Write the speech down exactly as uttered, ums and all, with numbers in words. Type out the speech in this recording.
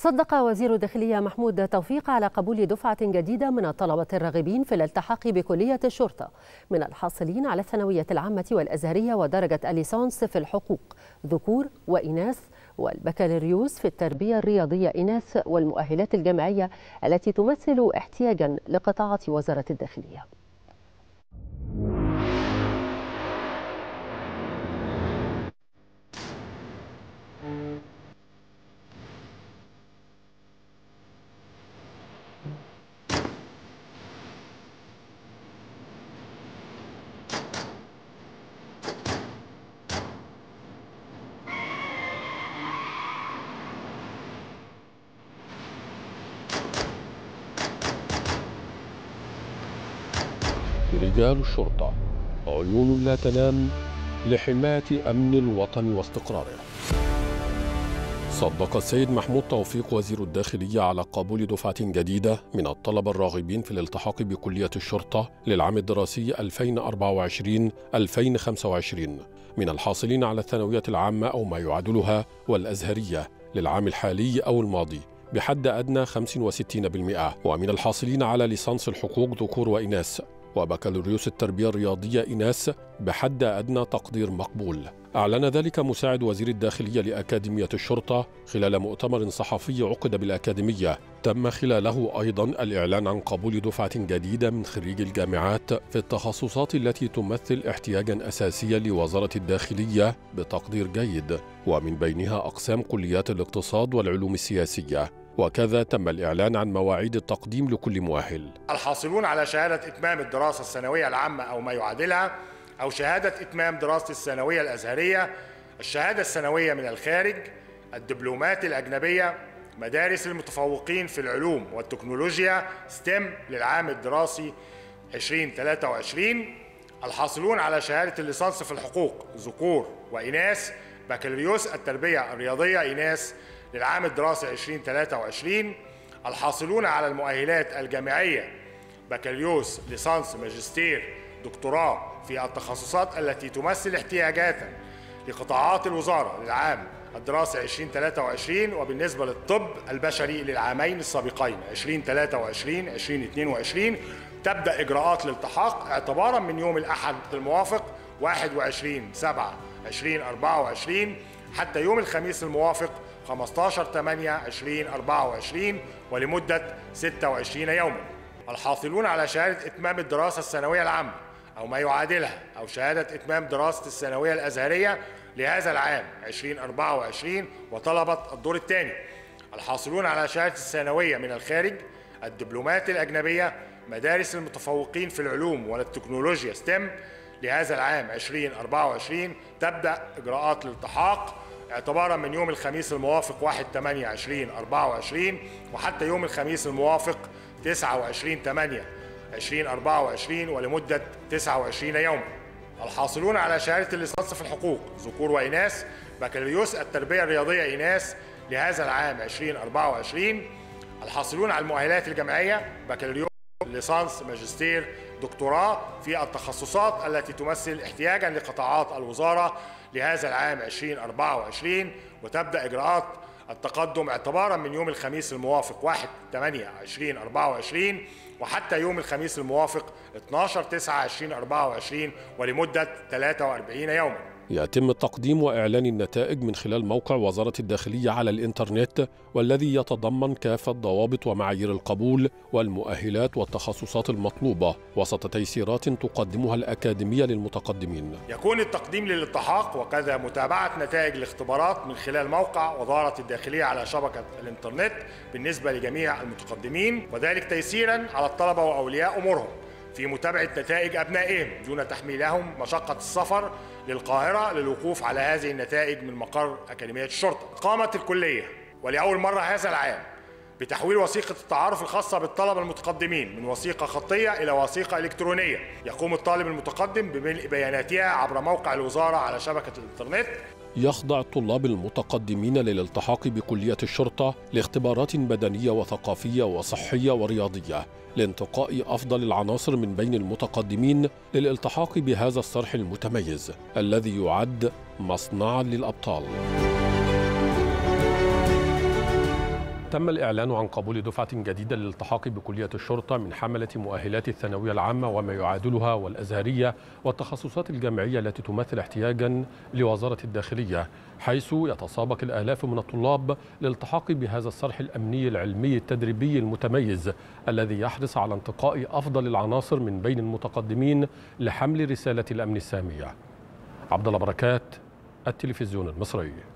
صدق وزير الداخلية محمود توفيق على قبول دفعة جديدة من الطلبة الراغبين في الالتحاق بكلية الشرطة من الحاصلين على الثانوية العامة والأزهرية ودرجة الليسانس في الحقوق ذكور وإناث، والبكالوريوس في التربية الرياضية إناث، والمؤهلات الجامعية التي تمثل احتياجا لقطاعة وزارة الداخلية. رجال الشرطة عيون لا تنام لحماية أمن الوطن واستقراره. صدق السيد محمود توفيق وزير الداخلية على قبول دفعة جديدة من الطلبة الراغبين في الالتحاق بكلية الشرطة للعام الدراسي ألفين وأربعة وعشرين ألفين وخمسة وعشرين من الحاصلين على الثانوية العامة أو ما يعادلها والأزهرية للعام الحالي أو الماضي بحد أدنى خمسة وستين بالمئة، ومن الحاصلين على ليسانس الحقوق ذكور وإناث وبكالوريوس التربية الرياضية إناث بحد أدنى تقدير مقبول. أعلن ذلك مساعد وزير الداخلية لأكاديمية الشرطة خلال مؤتمر صحفي عقد بالأكاديمية تم خلاله أيضا الإعلان عن قبول دفعة جديدة من خريجي الجامعات في التخصصات التي تمثل احتياجا أساسيا لوزارة الداخلية بتقدير جيد، ومن بينها أقسام كليات الاقتصاد والعلوم السياسية. وكذا تم الإعلان عن مواعيد التقديم لكل مؤهل. الحاصلون على شهادة إتمام الدراسة الثانوية العامة أو ما يعادلها، أو شهادة إتمام دراسة الثانوية الأزهرية، الشهادة الثانوية من الخارج، الدبلومات الأجنبية، مدارس المتفوقين في العلوم والتكنولوجيا ستيم للعام الدراسي ألفين وثلاثة وعشرين، الحاصلون على شهادة الليسانس في الحقوق ذكور وإناث، بكالوريوس التربية الرياضية إناث للعام الدراسي ألفين وثلاثة وعشرين، الحاصلون على المؤهلات الجامعية بكالوريوس ليسانس ماجستير دكتوراه في التخصصات التي تمثل احتياجاتا لقطاعات الوزارة للعام الدراسي ألفين وثلاثة وعشرين، وبالنسبة للطب البشري للعامين السابقين ألفين وثلاثة وعشرين ألفين واثنين وعشرين تبدأ إجراءات الالتحاق اعتبارا من يوم الأحد الموافق واحد وعشرين سبعة ألفين وأربعة وعشرين حتى يوم الخميس الموافق خمسة عشر ثمانية ألفين وأربعة وعشرين ولمدة ستة وعشرين يوما. الحاصلون على شهادة إتمام الدراسة الثانوية العامة أو ما يعادلها، أو شهادة إتمام دراسة الثانوية الأزهرية لهذا العام ألفين وأربعة وعشرين وطلبة الدور الثاني، الحاصلون على شهادة الثانوية من الخارج، الدبلومات الأجنبية، مدارس المتفوقين في العلوم والتكنولوجيا ستيم لهذا العام ألفين وأربعة وعشرين تبدأ إجراءات الالتحاق اعتبارا من يوم الخميس الموافق واحد ثمانية ألفين وأربعة وعشرين وحتى يوم الخميس الموافق تسعة وعشرين ثمانية ألفين وأربعة وعشرين ولمدة تسعة وعشرين يوما. الحاصلون على شهادة الليسانس في الحقوق ذكور وإناث، بكالوريوس التربية الرياضية إناث لهذا العام ألفين وأربعة وعشرين، الحاصلون على المؤهلات الجامعية بكالوريوس ليسانس ماجستير دكتوراه في التخصصات التي تمثل احتياجا لقطاعات الوزارة لهذا العام ألفين وأربعة وعشرين وتبدأ إجراءات التقدم اعتبارا من يوم الخميس الموافق واحد ثمانية ألفين وأربعة وعشرين وحتى يوم الخميس الموافق اثني عشر تسعة ألفين وأربعة وعشرين ولمدة ثلاثة وأربعين يوما. يتم تقديم وإعلان النتائج من خلال موقع وزارة الداخلية على الإنترنت، والذي يتضمن كافة ضوابط ومعايير القبول والمؤهلات والتخصصات المطلوبة وسط تيسيرات تقدمها الأكاديمية للمتقدمين. يكون التقديم للالتحاق وكذا متابعة نتائج الاختبارات من خلال موقع وزارة الداخلية على شبكة الإنترنت بالنسبة لجميع المتقدمين، وذلك تيسيرا على الطلبة وأولياء أمورهم في متابعة نتائج أبنائهم دون تحميلهم مشقة السفر للقاهرة للوقوف على هذه النتائج من مقر أكاديمية الشرطة. قامت الكلية ولأول مرة هذا العام بتحويل وثيقة التعارف الخاصة بالطلبة المتقدمين من وثيقة خطية إلى وثيقة إلكترونية يقوم الطالب المتقدم بملء بياناتها عبر موقع الوزارة على شبكة الإنترنت. يخضع الطلاب المتقدمين للالتحاق بكلية الشرطة لاختبارات بدنية وثقافية وصحية ورياضية لانتقاء أفضل العناصر من بين المتقدمين للالتحاق بهذا الصرح المتميز الذي يعد مصنعاً للأبطال. تم الإعلان عن قبول دفعة جديدة للالتحاق بكلية الشرطة من حملة مؤهلات الثانوية العامة وما يعادلها والأزهرية والتخصصات الجامعية التي تمثل احتياجا لوزارة الداخلية، حيث يتسابق الآلاف من الطلاب للالتحاق بهذا الصرح الأمني العلمي التدريبي المتميز الذي يحرص على انتقاء أفضل العناصر من بين المتقدمين لحمل رسالة الأمن السامية. عبد الله بركات، التلفزيون المصري.